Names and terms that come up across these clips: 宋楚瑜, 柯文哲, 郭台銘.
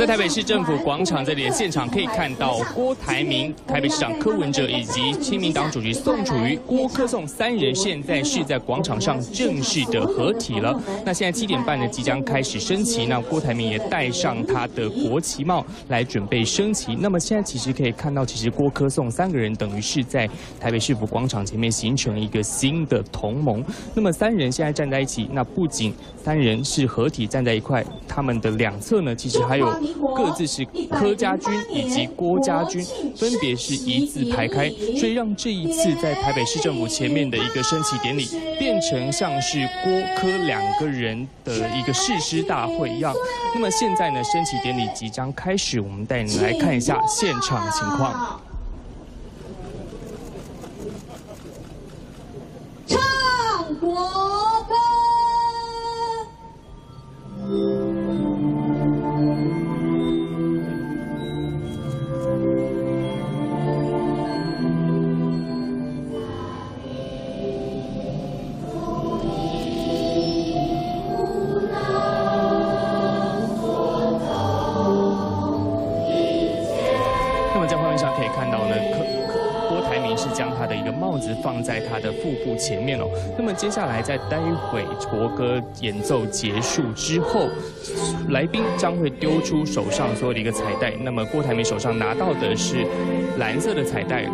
在台北市政府广场这里的现场可以看到，郭台铭、台北市长柯文哲以及亲民党主席宋楚瑜、郭柯宋三人现在是在广场上正式的合体了。那现在7点半呢，即将开始升旗。那郭台铭也戴上他的国旗帽来准备升旗。那么现在其实可以看到，其实郭柯宋三个人等于是在台北市府广场前面形成一个新的同盟。那么三人现在站在一起，那不仅三人是合体站在一块，他们的两侧呢，其实还有各自是柯家军以及郭家军，分别是一字排开，所以让这一次在台北市政府前面的一个升旗典礼，变成像是郭柯两个人的一个誓师大会一样。那么现在呢，升旗典礼即将开始，我们带你来看一下现场情况。 放在他的腹部前面哦。那么接下来，在待会国歌演奏结束之后，来宾将会丢出手上所有的一个彩带。那么郭台铭手上拿到的是蓝色的彩带，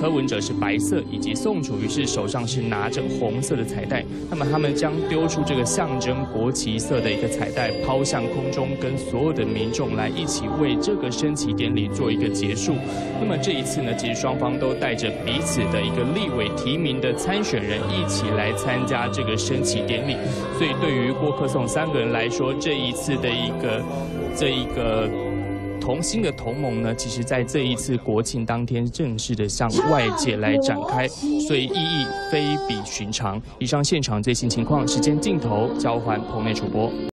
柯文哲是白色，以及宋楚瑜是手上是拿着红色的彩带。那么他们将丢出这个象征国旗色的一个彩带，抛向空中，跟所有的民众来一起为这个升旗典礼做一个结束。那么这一次呢，其实双方都带着彼此的一个立委 提名的参选人一起来参加这个升旗典礼，所以对于郭柯宋三个人来说，这一次的这一个同心的同盟呢，其实在这一次国庆当天正式的向外界来展开，所以意义非比寻常。以上现场最新情况，时间镜头交还棚内主播。